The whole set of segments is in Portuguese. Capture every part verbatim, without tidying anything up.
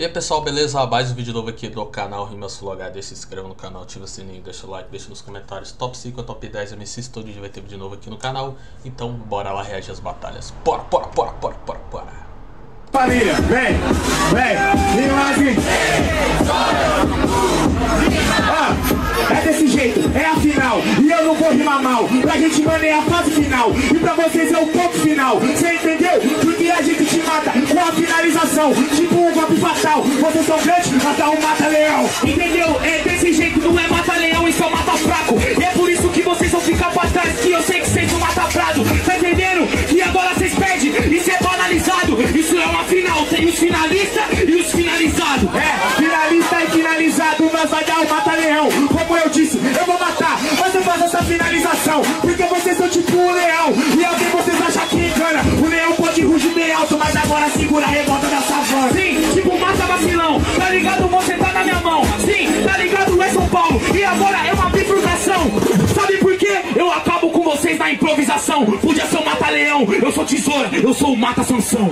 E aí pessoal, beleza? Mais um vídeo novo aqui do canal Rimas Flow H D. Se inscreva no canal, ativa o sininho, deixa o like, deixa nos comentários top cinco, top dez, M Cs, todo dia vai ter vídeo novo aqui no canal. Então bora lá reagir às batalhas. Bora, bora, bora, bora, bora, bora. Família, vem, vem, vem lá aqui. Ah, é desse jeito, é a final. E eu não vou rimar mal. Pra gente, mano, é a fase final. E pra vocês é o ponto final. Você entendeu? Porque a gente te mata com a finalização, tipo um golpe fatal. Vocês são grandes, mas um mata-leão. Entendeu? É desse jeito, não é mata-leão, isso é um mata-fraco. E é por isso que vocês vão ficar pra trás, que eu sei que vocês não mata-prado. Tá entendendo? E agora vocês perdem, isso é banalizado. Isso é uma final, tem os finalistas e os finalizados. É, finalista e finalizado, nós vai dar um mata-leão. Como eu disse, eu vou matar, mas eu faço essa finalização, porque vocês são tipo um leão, e alguém vocês acham que engana. O leão pode rugir bem alto, mas agora segura a revolta da savana. Sim, tipo mata vacilão, tá ligado? Você tá na minha mão. Sim, tá ligado? É São Paulo, e agora é uma bifurcação. Sabe por quê? Eu acabo com vocês na improvisação. Podia ser um mata-leão, eu sou tesoura, eu sou o mata-sanção.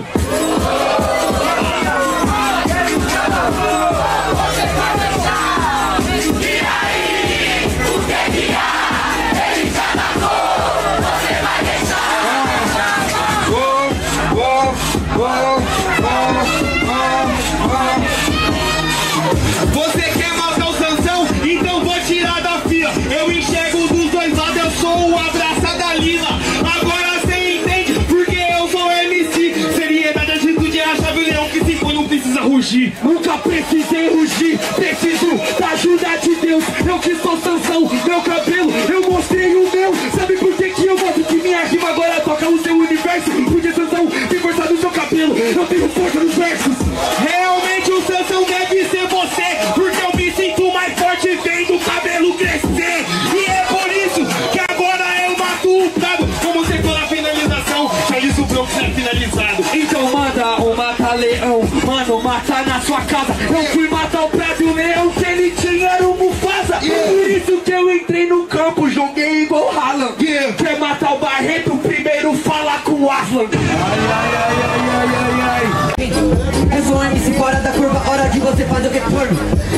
Você quer matar o Sansão? Então vou tirar da fila. Eu enxergo dos dois lados, eu sou o abraça da lila. Agora você entende, porque eu sou M C. Seriedade, atitude é a chave, o leão que se põe não precisa rugir. Nunca precisei rugir, preciso da ajuda de Deus. Eu que sou Sansão, meu cabelo, eu mostrei o meu. Sabe por que que eu gosto que minha rima agora toca o seu universo? Porque Sansão tem força no seu cabelo, eu tenho força nos versos. Realmente o Sansão deve ser você, porque eu me sinto mais forte vendo o cabelo crescer. E é por isso que agora eu mato o prado. Como você for na finalização, já disse o Bronx é finalizado. Então manda o mata-leão, mano, mata na sua casa. Eu fui matar o prado e o leão que ele tinha era o Mufasa. E por isso que eu entrei no campo, joguei igual Haaland. Quer matar o Barreto, primeiro fala com o Aslan. Ai, ai, ai, ai, ai, ai, ai. Eu sou um M C fora da curva, hora de você fazer o que for.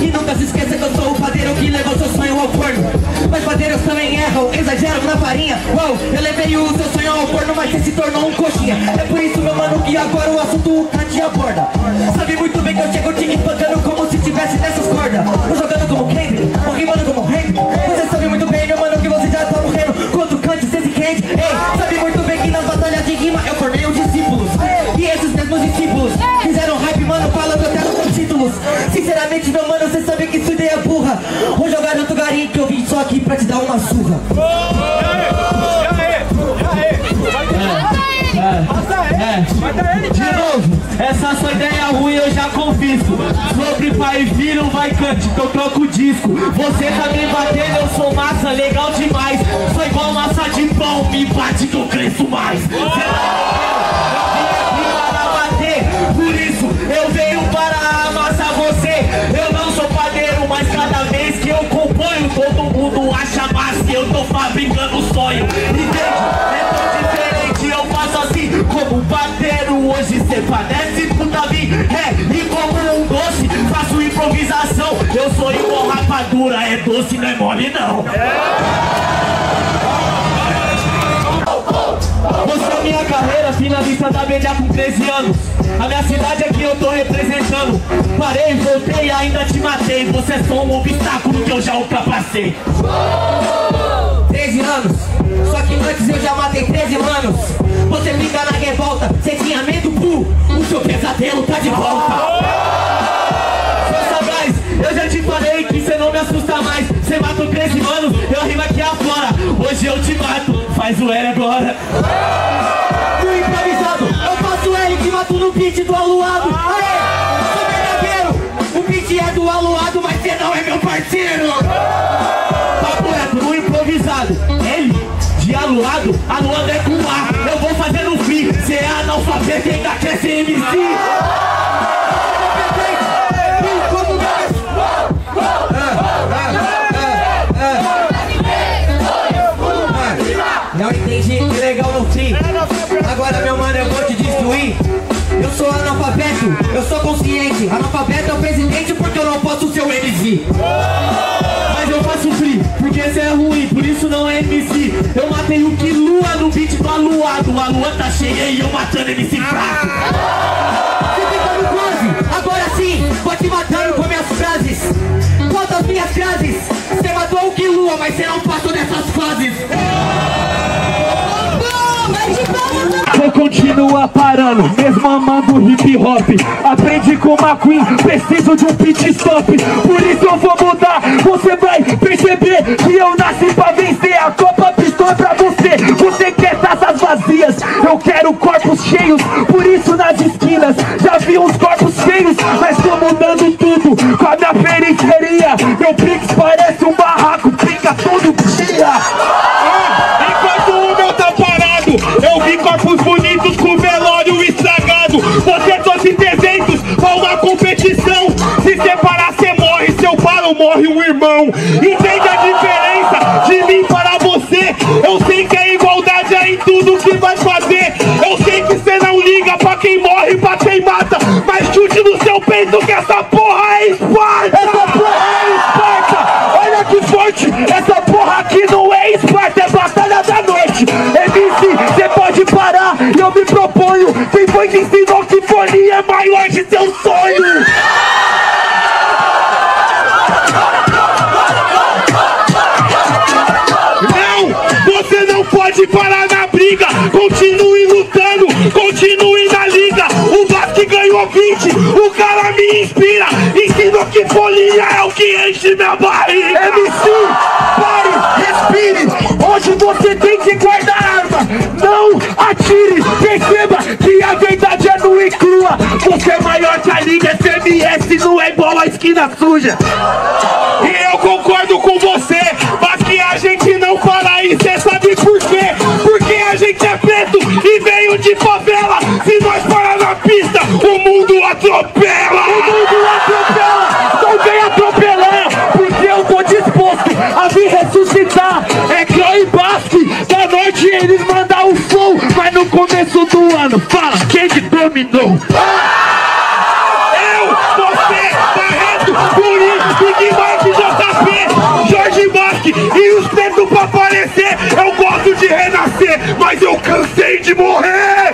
E nunca se esqueça que eu sou o padeiro que leva o seu sonho ao forno. Mas padeiros também erram, exageram na farinha. Uau, eu levei o seu sonho ao forno, mas você se tornou um coxinha. É por isso, meu mano, que agora o assunto tá de aborda. Sabe muito bem que eu chego te espancando como se tivesse nessas cordas. Tô jogando como Kendrick, tô rimando como Henry. Você sabe muito bem, meu mano, que você já tá morrendo contra o Kant, César e Kent. Ei, sabe muito bem que nas batalhas de rima eu formei os discípulos. E esses mesmos discípulos fizeram hype, mano, falando até com títulos. Sinceramente, meu mano, cê sabe que isso daí é burra. Hoje eu garanto, garim, que eu vim só aqui pra te dar uma surra. De novo, essa sua ideia ruim eu já confisco. Sobre pai e filho vai cante, então troca o disco. Você tá me batendo, eu sou massa, legal demais. Sou igual massa de pão, me bate que eu cresço mais. Por isso eu venho para amassar você. Eu não sou padeiro, mas cada vez que eu componho, todo mundo acha massa e eu tô fabricando sonho. Entende? É tão diferente, eu faço assim. Como um padeiro hoje cê parece com Davi. É, e como um doce, faço improvisação. Eu sou igual rapadura, é doce, não é mole não. Mostrou minha carreira, finalista da B D A com treze anos. A minha cidade é que eu tô representando. Parei, voltei, ainda te matei. Você é só um obstáculo que eu já ultrapassei. treze anos, só que antes eu já matei treze manos. Você fica na revolta, você tinha medo, pum. O seu pesadelo tá de volta. Eu já te falei que cê não me assusta mais. Cê matou treze manos, eu rimo aqui afora. Hoje eu te mato, faz o L agora. No improvisado, eu faço L que mato no beat do aluado. Aê, sou verdadeiro. O beat é do aluado, mas cê não é meu parceiro. Papo reto, no improvisado, L de aluado, aluado é com A. Eu vou fazer no fim, cê é analfabeto e ainda quer ser M C. Não entendi, que legal no fim. Agora, meu mano, eu vou te destruir. Eu sou analfabeto, eu sou consciente. Analfabeto aqui. Mas eu faço free, porque cê é ruim, por isso não é M C. Eu matei o que lua no beat do aluado. A lua tá cheia e eu matando M C fraco. Cê tentando quase, agora sim, vou te matando com minhas frases. Quanto às minhas frases, cê matou o que lua, mas cê não passou dessas fases. Vou continuar parando, mesmo amando hip hop. Aprendi com a Queen, preciso de um pit stop. Por isso eu vou mudar, você vai perceber que eu nasci pra vencer. A Copa Pistol é pra você, você quer taças vazias, eu quero corpos cheios. Por isso nas esquinas, já vi uns corpos feios, mas tô mudando tudo, com a minha periferia. Meu Prix parece um barraco, brinca todo dia. Eu vi corpos bonitos com velório estragado. Você trouxe trezentos pra uma competição. Se separar cê morre, se eu paro morre um irmão. Entende a diferença de mim para você. Eu sei que a igualdade é em tudo que vai fazer. Eu sei que cê não liga pra quem morre, pra quem mata. Mas chute no seu peito que essa porra é Esparta. Essa porra é Esparta. Olha que forte, essa porra aqui não é Esparta, é batalha da noite. Parar, e eu me proponho. Quem foi que ensinou que folia é maior de seu sonho? Não, você não pode parar na briga. Continue lutando, continue na liga. O Vasco ganhou vinte, o cara me inspira. Ensinou que folia é o que enche minha barriga. M C, pare, respire. Hoje você tem que guardar a arma. Não atire, perceba que a verdade é nua e crua. Você é maior que a Liga F M S, não é igual a esquina suja. E eu concordo com você, mas que a gente não para e cê sabe por quê? Porque a gente é preto e veio de favela. Se nós parar na pista, o mundo atropela. O mundo atropela, não vem atropelar, porque eu tô disposto a vir ressuscitar. É Croy Basque, da noite eles mandaram o flow, mas no começo do ano, fala quem que dominou? Eu, você, Barreto, Guri, Big Mike, J P, Jorge Basque e os pretos pra aparecer. Eu gosto de renascer, mas eu cansei de morrer.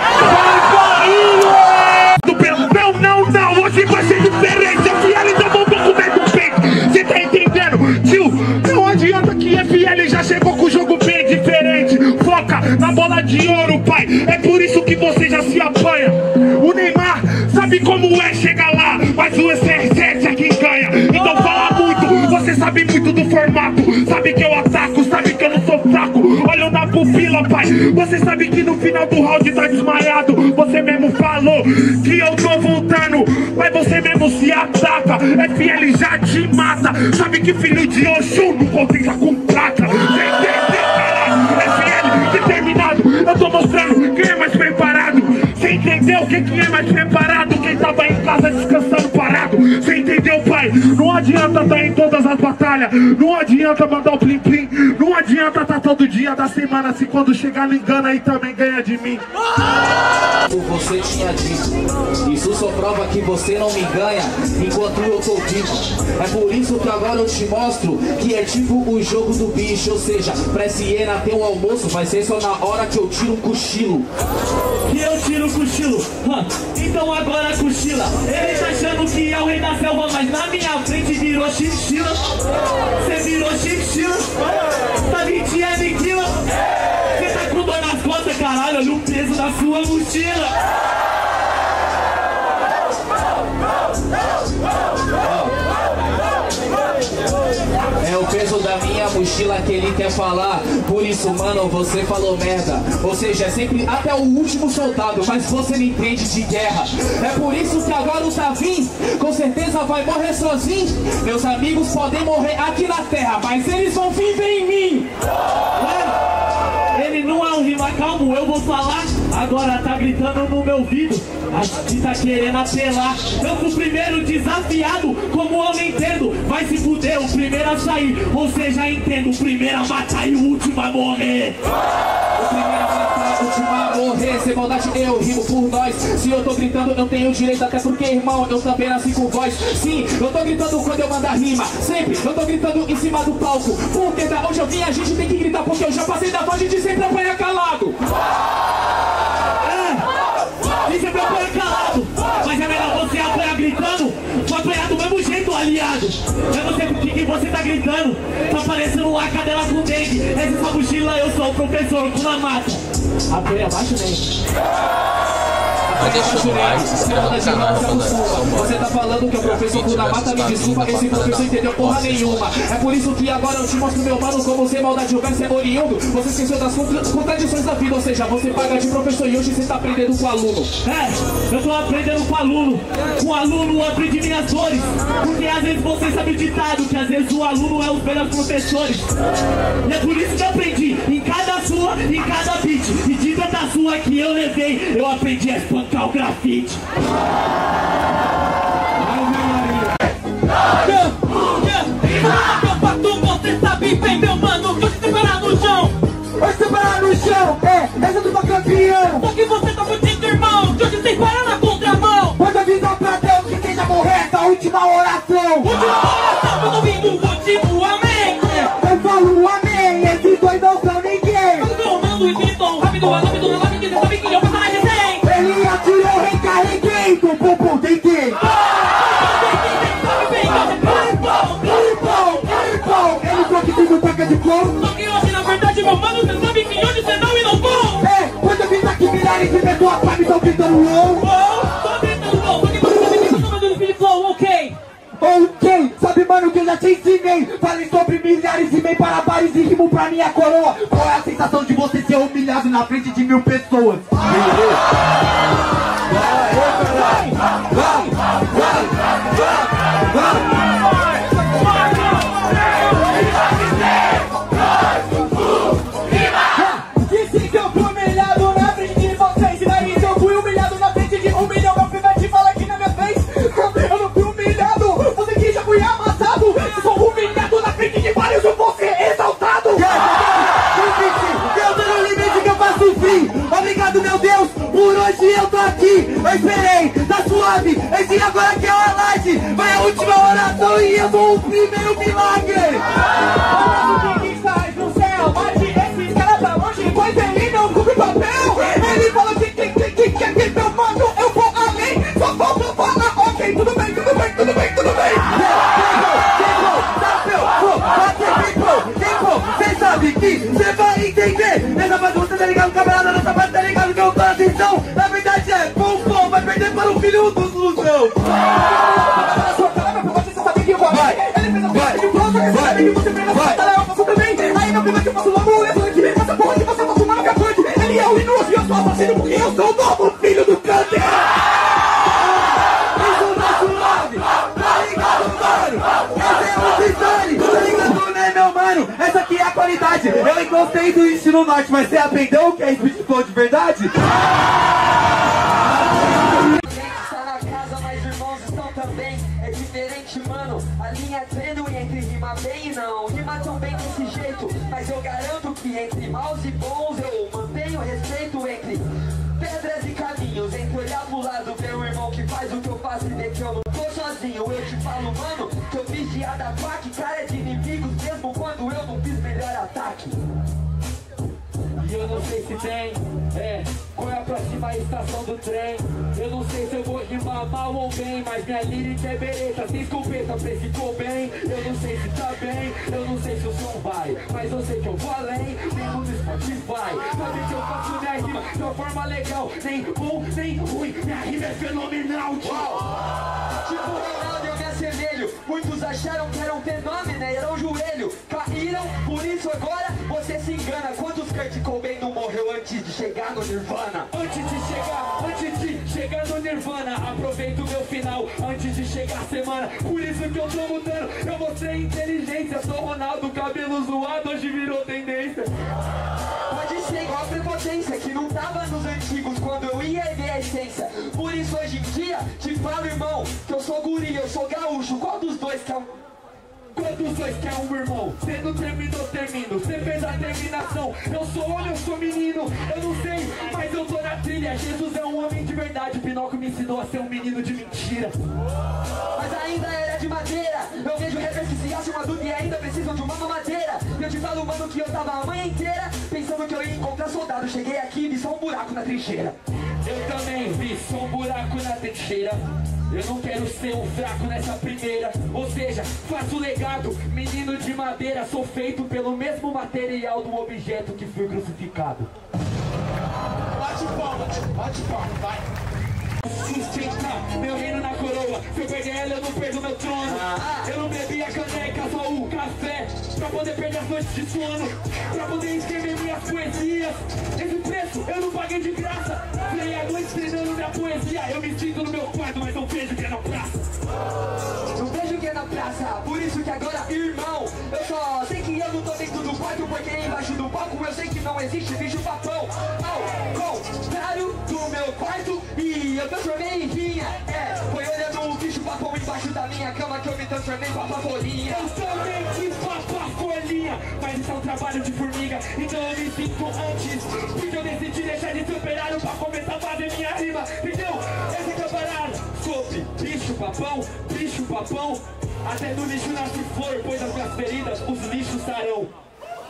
Não, não, não, hoje vai ser diferente. F L já voltou com o medo do peito. Você tá entendendo, tio? Não adianta que F L já chegou com o jogo bem diferente. Foca na bola de ouro, pai. É por isso que você já se apanha. O Neymar sabe como é chegar lá, mas o C R sete é quem ganha. Então fala muito, você sabe muito do formato. Sabe que eu ataco, sabe que eu não sou fraco. Olha na pupila, pai. Você sabe que no final do round tá desmaiado. Você mesmo falou que eu tô voltando, mas você mesmo se ataca. F L já te mata. Sabe que filho de Oxum não compensa com prata. F L determinado, eu tô mostrando quem é mais preparado. Você entendeu quem que é mais preparado? Quem tava em casa descansando parado. Você entendeu, pai? Não adianta tá em todas as batalhas. Não adianta mandar o plim plim. Não adianta tá todo dia da semana. Se quando chegar não engana e também ganha de mim. Você tinha dito, isso só prova que você não me ganha enquanto eu tô vivo. É por isso que agora eu te mostro que é tipo o jogo do bicho. Ou seja, pra Siena ter um almoço vai ser só na hora que eu tiro um cochilo. Que eu tiro cochilo, hum. Então agora cochila. Ele tá achando que é o rei da selva, mas na minha frente virou chinchila. Cê virou chinchila, tá ventinha miquila. Cê tá com dor nas costas, caralho, olha o peso da sua mochila. É o peso da minha mochila que ele quer falar. Por isso, mano, você falou merda. Ou seja, é sempre até o último soldado, mas você não entende de guerra. É por isso que agora o Tavim com certeza vai morrer sozinho. Meus amigos podem morrer aqui na terra, mas eles vão viver em mim. Ele não é um rima calmo, eu vou falar. Agora tá gritando no meu ouvido, acho que tá querendo apelar. Eu fui o primeiro desafiado, como eu não entendo. Vai se fuder, o primeiro a sair. Ou seja, entendo, o primeiro a matar e o último a morrer. O primeiro a matar, o último a morrer. morrer, sem maldade eu rimo por nós. Se eu tô gritando eu tenho direito, até porque irmão eu também nasci com voz. Sim, eu tô gritando quando eu mandar rima, sempre eu tô gritando em cima do palco. Porque da onde eu vim a gente tem que gritar, porque eu já passei da voz de sempre apanhar calado. É, de sempre apanhar calado. Mas é melhor você apanhar gritando, vai apanhar do mesmo jeito, aliado. Eu não sei por que você tá gritando, tá parecendo uma cadela com dengue. Essa sua mochila, eu sou o professor com a mata. A pele abaixo nem. Você tá falando que o professor da mata, me desculpa, esse professor entendeu porra nenhuma. É por isso que agora eu te mostro, meu mano, como sem maldade o verso é oriundo. Você esqueceu das contradições da vida, ou seja, você paga de professor e hoje você tá aprendendo com aluno. É, eu tô aprendendo com aluno. Com aluno eu aprendi minhas dores. Porque às vezes vocês sabem o ditado, que às vezes o aluno é os melhores professores. E é por isso que eu aprendi, em cada sua, em cada beat. E de cada sua que eu levei, eu aprendi a espancar o grafite. Capatu, você sabe bem, meu mano, vou te separar no chão. Vou te separar no chão, é, essa do campeão. Só que você tá fudido, irmão, de hoje sem parar na contramão. Pode avisar pra Deus que seja correta a última oração. Última oração, eu não vim do motivo, amém. Eu falo amém, esses dois não são ninguém. Eu tô andando e gritam, rápido, rápido, rápido. Só que hoje, na verdade, meu mano, cê sabe que hoje cê não e não vão. É, quando eu vim daqui, milhares de pessoas pra mim tão gritando wow. Tô gritando wow, só que você me chama do Speed Flow, ok? Ok, sabe, mano, que eu já te ensinei. Falei sobre milhares e meio para bares e rimo pra minha coroa. Qual é a sensação de você ser humilhado na frente de mil pessoas? Vai, vai, vai, vai, vai. Eu esperei, tá suave, esse agora que é o alarde. Vai a última oração e eu vou o primeiro milagre. O que faz no céu, bate esse cara pra longe, pois ele não cumpre papel. Ele falou que que que que que que meu mano, eu vou além. Só vou falar, ok, tudo bem, tudo bem, tudo bem, tudo bem. Cê sabe que cê vai entender. Nessa parte você tá ligado, camarada, nessa parte tá ligado que eu tô atenção. Na verdade é bom, bom, vai perder para o filho do Luzão. Você sabe que eu vou vai. Ele fez um vídeo de você sabe que você pega essa batalha, eu faço também. Aí meu primo que eu faço logo, eu sou de mim, essa porra que você faço mal, que é forte. Ele é o inútil, eu sou assassino, porque eu sou o novo filho do câncer. Isso tá suave, tá ligado, mano? Essa é o Titani, tá ligado, né, meu mano? Essa aqui é a qualidade. Eu encostei do estilo norte, mas você aprendeu o que é Speed Flow de verdade? Entre maus e bons eu mantenho respeito entre pedras e caminhos. Entre olhar pro lado, ver o irmão que faz o que eu faço e ver que eu não tô sozinho. Eu te falo, mano, que eu fiz diada a faca, cara de inimigos, mesmo quando eu não fiz melhor ataque. E eu não sei se tem, é, qual é a próxima estação do trem. Eu não sei se eu vou rimar mal ou bem, mas minha lírica é beleza, sem escopeta, preciso bem. Eu não sei se tá bem, eu não sei se o som vai, mas eu sei que eu vou além, mesmo no Spotify. Sabe que eu faço minha rima de uma forma legal, nem bom, nem ruim, minha rima é fenomenal. Uau. Tipo Ronaldo, eu me assemelho, muitos acharam que era um fenômeno, era um joelho, caíram, por isso agora você se engana. Quantos Kurt Cobain não morreu antes de chegar no Nirvana? Antes de chegar, antes de chegar no Nirvana, aproveito o meu final antes de chegar a semana. Por isso que eu tô mudando, eu mostrei inteligência. Sou Ronaldo, cabelo zoado, hoje virou tendência. Pode ser igual a prepotência que não tava nos antigos quando eu ia ver a essência. Por isso hoje em dia, te falo, irmão, que eu sou guri, eu sou gaúcho. Qual dos dois que é o... Qual Tu só quer um irmão. Cê não terminou, termino. Cê fez a terminação. Eu sou homem, eu sou menino. Eu não sei, mas eu tô na trilha. Jesus é um homem de verdade. O Pinóquio me ensinou a ser um menino de mentira. Mas ainda era de madeira. Eu vejo rebeldes que se acham adultos e ainda precisam de uma mamadeira. E eu te falo, mano, que eu tava a manhã inteira pensando que eu ia encontrar soldado. Cheguei aqui e vi só um buraco na trincheira. Eu também vi só um buraco na trincheira. Eu não quero ser um fraco nessa primeira. Ou seja, faço legado. Menino de madeira, sou feito pelo mesmo material do objeto que fui crucificado. Bate palma, bate palma, vai. Sustentar meu reino na coroa. Se eu perder ela, eu não perdo meu trono. Eu não bebi a caneca, só o café, pra poder perder as noites de sono, pra poder escrever minhas poesias. Esse preço eu não paguei de graça. Virei a noite treinando minha poesia. Eu me sinto no meu quarto, mas não vejo o que é na praça. Não vejo o que é na praça. Por isso que agora, irmão, eu só sei que eu não tô dentro do quarto, porque embaixo do palco eu sei que não existe bicho papão. Ao contrário do meu quarto, e eu transformei em vinha. É, foi olhando o bicho papão embaixo da minha cama que eu me transformei em papafolinha. Eu também quis papafolinha, mas isso é um trabalho de formiga. Então eu me sinto antes, porque eu decidi deixar de ser operário pra começar a fazer minha rima. Então, essa que é a parada sobre bicho papão, bicho papão. Até do lixo nasce flor, pois as minhas feridas os lixos sarão.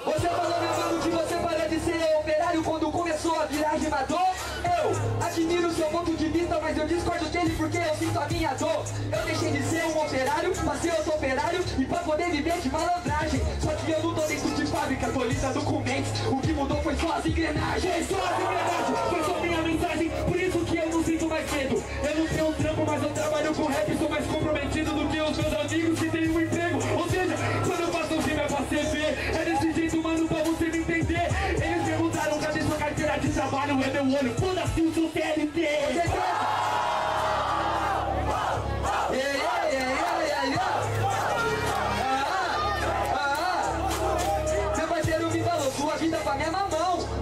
Você falou, meu mano, que você parou de ser operário quando começou a virar rimador. Eu admiro o seu ponto de vista, mas eu discordo dele porque eu sinto a minha dor. Eu deixei de ser um operário, passei outro operário e pra poder viver de malandragem. Só que eu não tô dentro de fábrica, tô lista documentos. O que mudou foi só as engrenagens. Só as engrenagens, foi só minha mensagem. Por isso que eu não sinto mais medo. Eu não tenho um trampo, mas eu trabalho com rap. Sou mais comprometido do que os meus amigos que têm um emprego. Ou seja, quando eu faço um filme é pra você ver. É desse jeito, mano, pra você me entender. Eles perguntaram, cadê sua carteira de trabalho? É meu olho, foda-se o seu T L T. Meu parceiro me falou, sua vida pra minha mamão.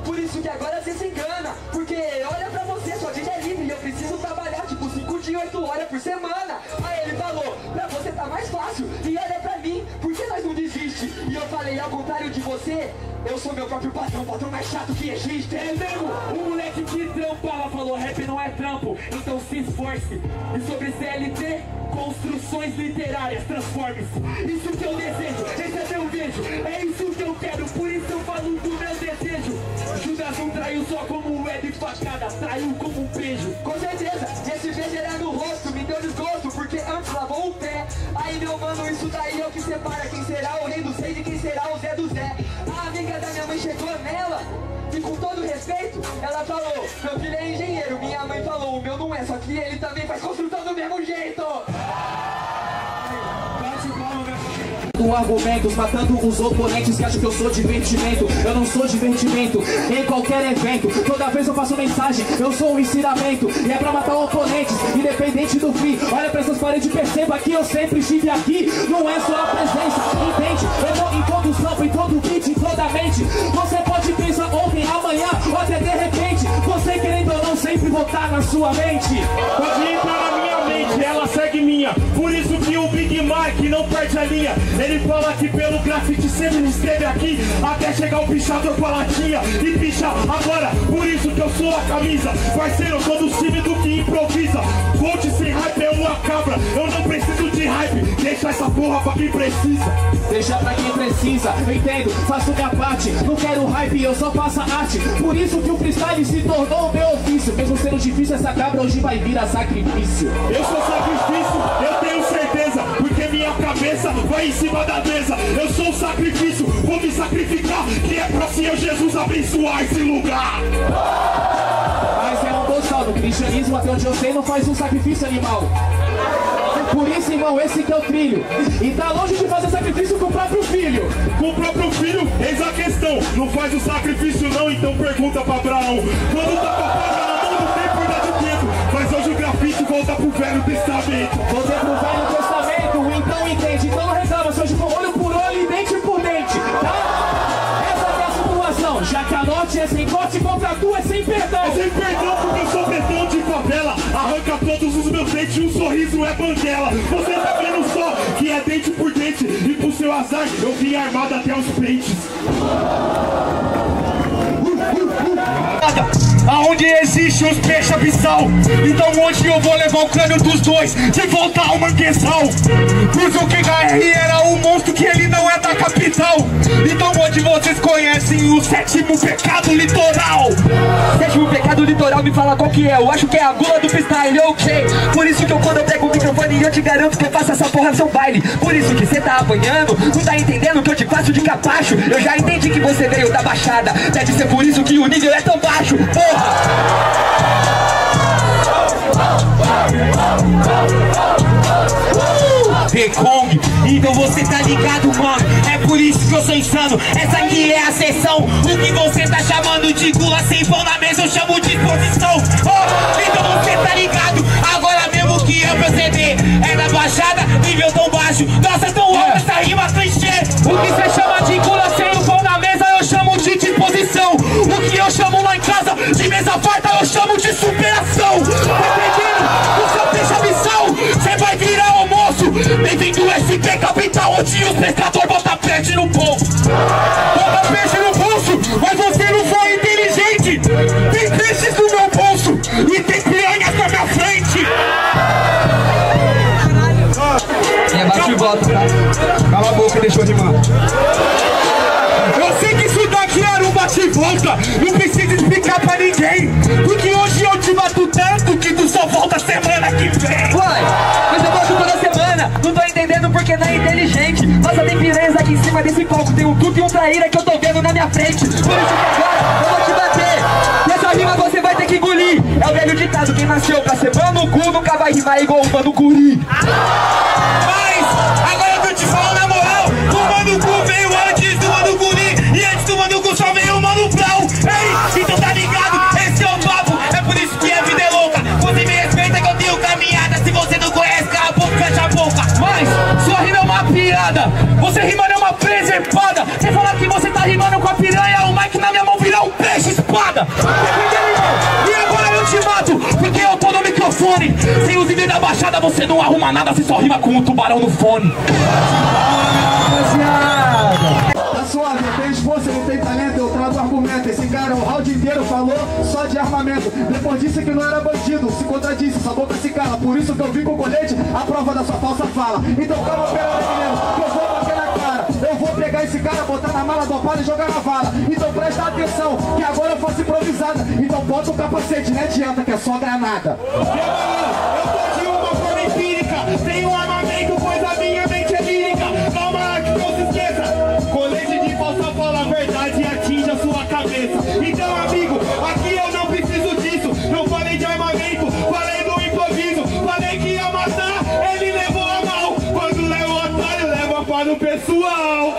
Por isso que agora você se engana. Porque olha pra você, sua vida é livre. Eu preciso trabalhar tipo cinco de oito horas por semana. Aí ele falou, pra você tá mais fácil. E olha pra mim, por que nós não desiste? E eu falei, ao contrário de você, eu sou meu próprio patrão, patrão mais chato que existe. É mesmo, o moleque que trampava falou, rap não é trampo, então se esforce. E sobre C L T, construções literárias, transforme-se. Isso que eu desejo, esse é meu beijo, é isso que eu quero, por isso eu falo do meu desejo. Judas não traiu só como web facada, traiu como um beijo. Com certeza, esse beijo era no rosto, me deu desgosto, porque antes lavou o pé. Aí meu mano, isso daí é o que separa quem será o rei do seis e quem será o Zé do Zé. A amiga da minha mãe chegou nela e com todo respeito ela falou, meu filho é engenheiro. Minha mãe falou, o meu não é, só que ele também faz construção do mesmo jeito. Com argumentos, matando os oponentes que acham que eu sou divertimento. Eu não sou divertimento em qualquer evento. Toda vez eu faço mensagem, eu sou um ensinamento. E é pra matar oponentes, independente do fim. Olha pra essas paredes e perceba que eu sempre estive aqui. Não é só a presença, entende? Eu vou em todo sampo, em todo beat, em toda mente. Você pode pensar ontem, amanhã, ou até de repente. Você querendo ou não, sempre voltar na sua mente. Pode entrar na minha mente, ela segue minha. Por isso que o Big Mac não perde a linha. Ele fala que pelo grafite sempre me esteve aqui, até chegar o pichador com a latinha e pichar agora. Por isso que eu sou a camisa, parceiro, eu sou do time do que improvisa. Coach sem hype é uma cabra, eu não preciso de hype. Deixa essa porra pra quem precisa. Deixa pra quem precisa, eu entendo, faço minha parte. Não quero hype, eu só faço arte. Por isso que o freestyle se tornou meu ofício. Mesmo sendo difícil, essa cabra hoje vai virar sacrifício. Eu sou sacrifício, eu tenho certeza, porque minha cabeça vai em cima da mesa. Eu sou um sacrifício, vou me sacrificar, que é pra Senhor Jesus abençoar esse lugar. Mas é um total, no cristianismo até onde eu sei não faz um sacrifício animal. Por isso, irmão, esse que é o trilho. E tá longe de fazer sacrifício com o próprio filho. Com o próprio filho, eis a questão. Não faz o sacrifício não, então pergunta pra Abraão. Quando tá pra parar na mão do tempo, dá de tempo. Mas hoje o grafite volta pro Velho Testamento. Volta pro Velho Testamento, então entende, então não reclama. Se hoje for olho por olho e dente por dente, tá? Essa é a situação, já que a noite é sem corte, contra tu é sem perdão. É sem perdão porque eu sou pretão de favela, arranca todo todos os meus dentes, um sorriso é bandela. Você tá vendo só que é dente por dente, e pro seu azar eu vim armado até os pentes. Aonde existe os peixes abissal, então hoje eu vou levar o crânio dos dois de volta ao manguezal. Pois o K K R era o monstro que ele não é da capital. Então hoje vocês conhecem o sétimo pecado litoral. Sétimo pecado litoral, me fala qual que é. Eu acho que é a gula do freestyle, ok. Por isso que eu quando eu pego o microfone eu te garanto que eu faço essa porra no seu baile. Por isso que cê tá apanhando, não tá entendendo que eu te faço de capacho. Eu já entendi que você veio da baixada, deve ser por isso que o nível é tão baixo, porra. P-Kong, então você tá ligado, mano. É por isso que eu sou insano. Essa aqui é a sessão. O que você tá chamando de gula sem pão na mesa, eu chamo de posição. Oh, então você tá ligado. Agora mesmo que eu proceder é na baixada, nível tão baixo. Nossa, tão alta essa rima clichê. O que você chama de gula sem o pão na mesa, eu chamo de disposição. O que eu chamo lá em casa de mesa farta, eu chamo de superação. Tá perdendo o seu peixe abissal, cê vai virar almoço. Bem-vindo ao S P Capital, onde os pescadores botam peixe no bolso. Bota peixe no bolso, mas você não foi inteligente. Tem peixes no meu bolso e tem piranhas na minha frente. Caralho. É baixo e volta, tá? Cala a boca e deixa eu rimar. Eu sei que isso daqui era um bate e volta, não precisa explicar pra ninguém, porque hoje eu te bato tanto que tu só volta semana que vem. Uai, mas eu volto toda semana, não tô entendendo porque não é inteligente. Nossa, tem piranhas aqui em cima desse palco, tem um truque e um traíra que eu tô vendo na minha frente. Por isso que agora eu vou te bater, e essa rima você vai ter que engolir. É o velho ditado, quem nasceu pra ser mano cu nunca vai rimar igual o mano guri. Mas, agora eu tô te falando na moral, o mano cu veio antes do mano guri, e antes do mano cu só veio o mano brau. Ei, então tá ligado? Esse é o papo, é por isso que a vida é louca. Você me respeita que eu tenho caminhada, se você não conhece, cala a boca, fecha a boca. Mas, sua rima é uma piada, você rima é uma preservada. Você fala que você tá rimando com a piranha, o mic na minha mão virou um peixe-espada. E agora eu te mato, porque eu tô no microfone. Sem os níveis da baixada você não arruma nada, você só rima com um tubarão no fone. Tá suave, não tem esforço, não tem talento, eu trago argumento. Esse cara o round inteiro falou só de armamento. Depois disse que não era bandido, se contradisse, sua boca se cala. Por isso que eu vim com o colete, a prova da sua falsa fala. Então calma, pera aí, menino, que eu vou bater na cara. Eu vou pegar esse cara, botar na mala, dopado e jogar na vala. Então presta atenção, que agora eu faço improvisada. Então bota o capacete, não adianta que é só granada. E amanhã, eu tô de uma forma empírica, sem um armamento, pois a minha mente é lírica. Calma, que não se esqueça, colete de falsa fala, a verdade atinge a sua cabeça. Então amigo, aqui eu não preciso disso, não falei de armamento, falei do improviso. Falei que ia matar, ele levou a mão, quando leva o otário, leva para o pessoal.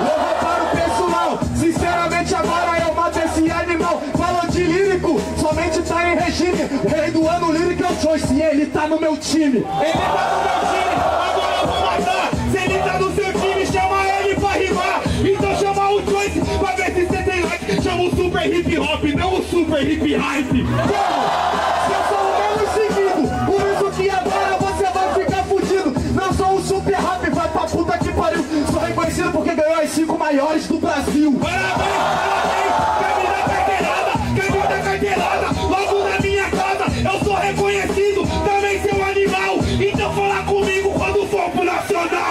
Leva para o pessoal, sinceramente agora eu mato esse animal. Falou de lírico, somente tá em regime, rei do ano lírico é o Joyce e ele tá no meu time. Ele tá no meu time, agora eu vou matar. Se ele tá no seu time, chama ele pra rimar. Então chama o Joyce pra ver se você tem like. Chama o super hip hop, não o super hip hype. Porque ganhou as cinco maiores do Brasil. Parabéns, parabéns, camisa carteirada, camisa carteirada. Logo na minha casa eu sou reconhecido, também seu animal. Então fala comigo quando for pro Nacional.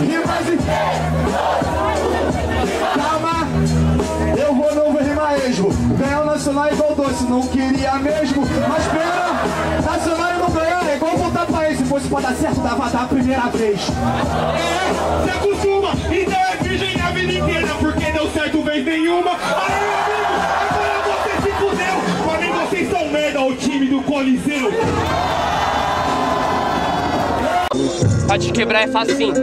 Rimas... Calma, eu vou não rimar esmo. Ganhar o Nacional igual doce, não queria mesmo. Mas pena, Nacional e não ganhar é igual voltar pra ele. Se fosse pra dar certo, dava da primeira vez. É, se acostuma, então é virgem a vida inteira, porque deu certo vez nenhuma. Aí, amigo, agora você se fudeu. Pra mim vocês são merda, o time do Coliseu. Pode quebrar é facinho.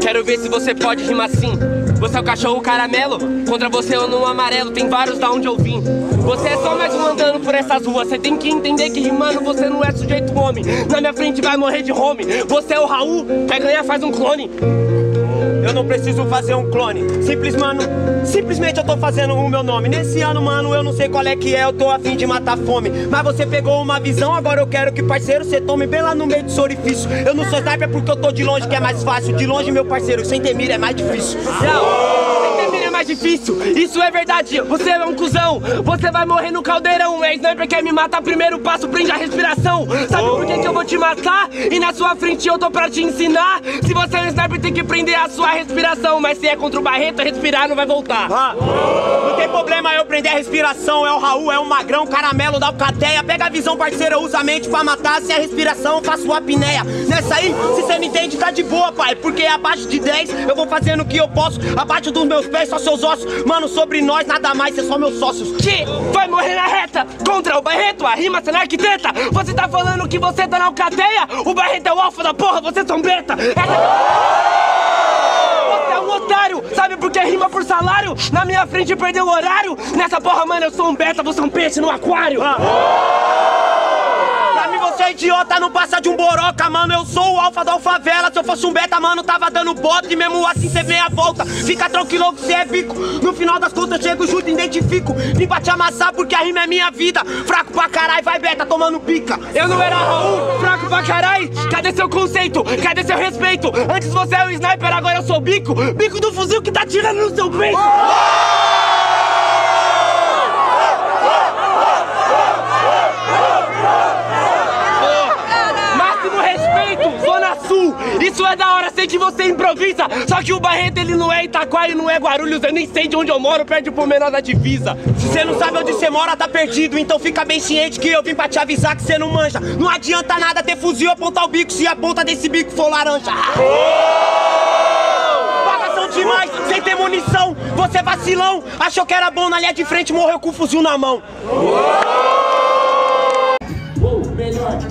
Quero ver se você pode rimar assim. Você é o cachorro caramelo, contra você eu no amarelo, tem vários da onde eu vim. Você é só mais um andando por essas ruas, você tem que entender que rimando você não é sujeito homem. Na minha frente vai morrer de home, você é o Raul, quer ganhar faz um clone. eu não preciso fazer um clone. Simples, mano, simplesmente eu tô fazendo o meu nome. Nesse ano, mano, eu não sei qual é que é, eu tô a fim de matar fome. Mas você pegou uma visão, agora eu quero que, parceiro, você tome bem lá no meio do seu orifício. Eu não sou sniper porque eu tô de longe, que é mais fácil. De longe, meu parceiro, sem ter mira é mais difícil. Difícil, isso é verdade, você é um cuzão. Você vai morrer no caldeirão. É sniper quer me matar, primeiro passo, prende a respiração. Sabe por que que eu vou te matar? E na sua frente eu tô pra te ensinar. Se você é um sniper tem que prender a sua respiração. Mas se é contra o Barreto, respirar não vai voltar. ah. Não tem problema eu prender a respiração. É o Raul, é o Magrão, Caramelo da Alcateia. Pega a visão, parceiro, usa a mente pra matar. Se é a respiração, eu faço a apneia. Nessa aí, se você não entende, tá de boa, pai. Porque abaixo de dez, eu vou fazendo o que eu posso. Abaixo dos meus pés, só seus ossos, mano, sobre nós nada mais, cê é só meus sócios. Que vai morrer na reta, contra o Barreto, a rima cê não arquiteta. Você tá falando que você tá na alcateia, o Barreto é o alfa da porra, você é tão beta. Você é um otário, sabe por que rima por salário? Na minha frente perdeu o horário, nessa porra, mano, eu sou um beta, você é um peixe no aquário. Idiota, não passa de um boroca, mano. Eu sou o alfa da alfavela. Se eu fosse um beta, mano, tava dando bote. E mesmo assim cê vem a volta. Fica tranquilo que cê é bico. No final das contas eu chego junto e identifico. Vim pra te amassar porque a rima é minha vida. Fraco pra caralho, vai beta, tomando pica. Eu não era Raul, fraco pra caralho. Cadê seu conceito? Cadê seu respeito? Antes você é o sniper, agora eu sou o bico. Bico do fuzil que tá tirando no seu peito. Isso é da hora, sei que você improvisa. Só que o Barreto, ele não é Itaquá e não é Guarulhos. Eu nem sei de onde eu moro, perde o Palmeiras da divisa. Se você não sabe onde você mora, tá perdido. Então fica bem ciente que eu vim pra te avisar que você não manja. Não adianta nada ter fuzil e apontar o bico se a ponta desse bico for laranja. Pagação demais, sem ter munição. Você vacilão, achou que era bom na linha de frente, morreu com o fuzil na mão.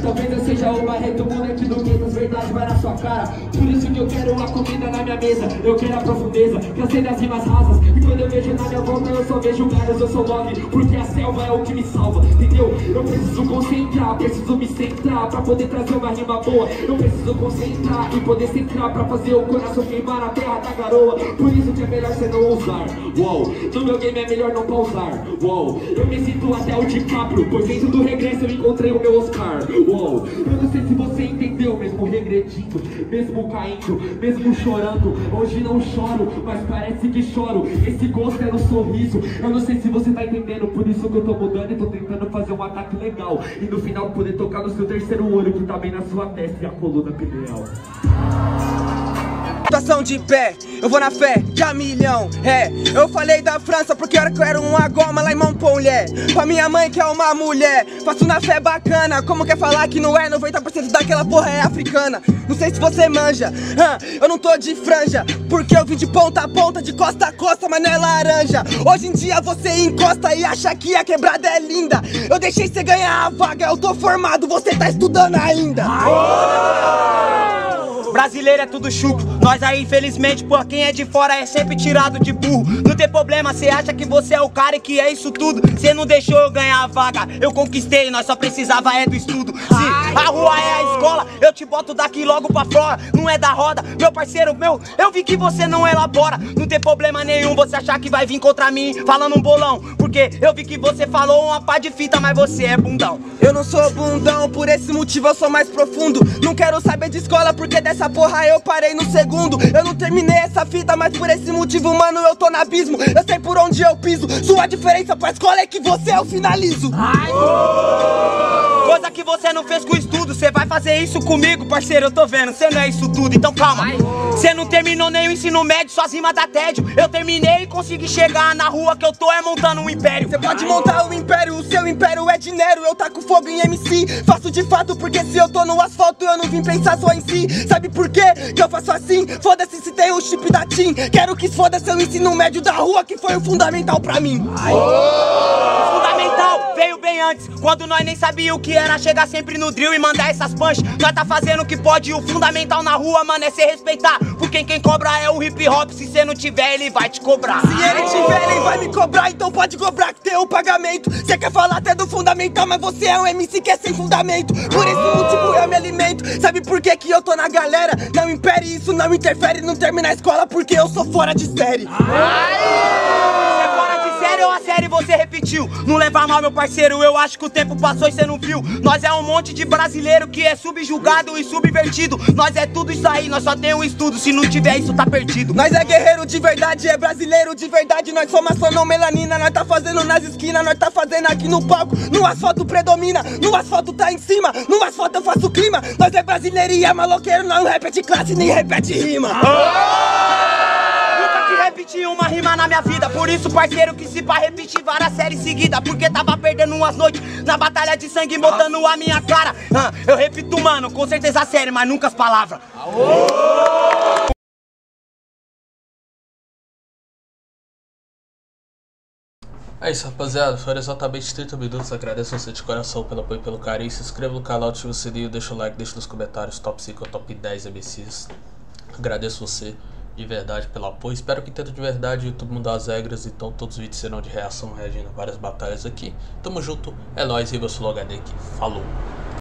Talvez eu seja o Barreto, moleque do gueto, verdade vai na sua cara. Por isso que eu quero uma comida na minha mesa. Eu quero a profundeza, cansei das rimas rasas. E quando eu vejo na minha volta eu só vejo caras, eu sou nove, porque a selva é o que me salva, entendeu? Eu preciso concentrar, preciso me centrar pra poder trazer uma rima boa. Eu preciso concentrar e poder centrar pra fazer o coração queimar na terra da garoa. Por isso que é melhor você não ousar, uou. No meu game é melhor não pausar, uou. Eu me sinto até o DiCaprio, pois dentro do regresso eu encontrei o meu Oscar. Uou, eu não sei se você entendeu, mesmo regredindo, mesmo caindo, mesmo chorando. Hoje não choro, mas parece que choro. Esse gosto é no sorriso. Eu não sei se você tá entendendo, por isso que eu tô mudando e tô tentando fazer um ataque legal. E no final poder tocar no seu terceiro olho, que tá bem na sua testa e a coluna pineal. Situação de pé, eu vou na fé, já milhão, é. Eu falei da França porque era que eu era uma goma lá em Montpellier. Pra minha mãe que é uma mulher, faço na fé bacana. Como quer falar que não é, noventa por cento daquela porra é africana. Não sei se você manja, ah, eu não tô de franja, porque eu vim de ponta a ponta, de costa a costa, mas não é laranja. Hoje em dia você encosta e acha que a quebrada é linda. Eu deixei você ganhar a vaga, eu tô formado, você tá estudando ainda. Brasileiro é tudo chuco, nós aí infelizmente por quem é de fora é sempre tirado de burro. Não tem problema, cê acha que você é o cara e que é isso tudo. Cê não deixou eu ganhar a vaga, eu conquistei, nós só precisava é do estudo. Se a rua é a escola, eu te boto daqui logo pra fora. Não é da roda, meu parceiro, meu, eu vi que você não elabora. Não tem problema nenhum você achar que vai vir contra mim falando um bolão, porque eu vi que você falou uma pá de fita, mas você é bundão. Eu não sou bundão, por esse motivo eu sou mais profundo. Não quero saber de escola, porque dessa porra eu parei no segundo. Eu não terminei essa fita, mas por esse motivo, mano, eu tô no abismo. Eu sei por onde eu piso. Sua diferença pra escola é que você eu finalizo. Ai. Oh. Coisa que você não fez com o estudo. Você vai fazer isso comigo, parceiro, eu tô vendo. Você não é isso tudo, então calma. Você não terminou nem o ensino médio, suas rimas dá tédio. Eu terminei e consegui chegar na rua que eu tô é montando um império. Você pode montar um império, o seu império é dinheiro. Eu taco fogo em M C, faço de fato, porque se eu tô no asfalto, eu não vim pensar só em si. Sabe por quê que eu faço assim? Foda-se se tem o chip da TIM. Quero que foda-se o ensino médio da rua, que foi o fundamental pra mim. Ai. Oh. O fundamental veio bem antes, quando nós nem sabia o que era chegar sempre no drill e mandar essas punch. Nós tá fazendo o que pode, o fundamental na rua, mano, é se respeitar. Porque quem cobra é o hip hop, se cê não tiver, ele vai te cobrar. Se ele tiver, ele vai me cobrar, então pode cobrar que tem o pagamento. Cê quer falar até do fundamental, mas você é um M C que é sem fundamento. Por esse motivo eu me alimento, sabe por que que eu tô na galera? Não impere, isso não interfere, não termina a escola porque eu sou fora de série. E você repetiu, não leva mal meu parceiro, eu acho que o tempo passou e cê não viu. Nós é um monte de brasileiro que é subjugado e subvertido. Nós é tudo isso aí, nós só tem um estudo, se não tiver isso tá perdido. Nós é guerreiro de verdade, é brasileiro de verdade. Nós somos só não melanina, nós tá fazendo nas esquinas. Nós tá fazendo aqui no palco, no asfalto predomina. No asfalto tá em cima, no asfalto eu faço clima. Nós é brasileiro e é maloqueiro, nós não repete classe nem repete rima. Repetir uma rima na minha vida, por isso parceiro que se pá repetir várias séries seguidas, porque tava perdendo umas noites na batalha de sangue botando a minha cara. ah, Eu repito mano, com certeza a série, mas nunca as palavras. Aô! É isso rapaziada, foram exatamente trinta minutos, agradeço a você de coração pelo apoio e pelo carinho. Se inscreva no canal, ativa o sininho, deixa o like, deixa nos comentários top cinco ou top dez M Cs. Agradeço você de verdade pelo apoio, espero que entenda de verdade, o YouTube mudar as regras, então todos os vídeos serão de reação, reagindo a várias batalhas aqui. Tamo junto, é nóis, Rimas Flow H D aqui, falou!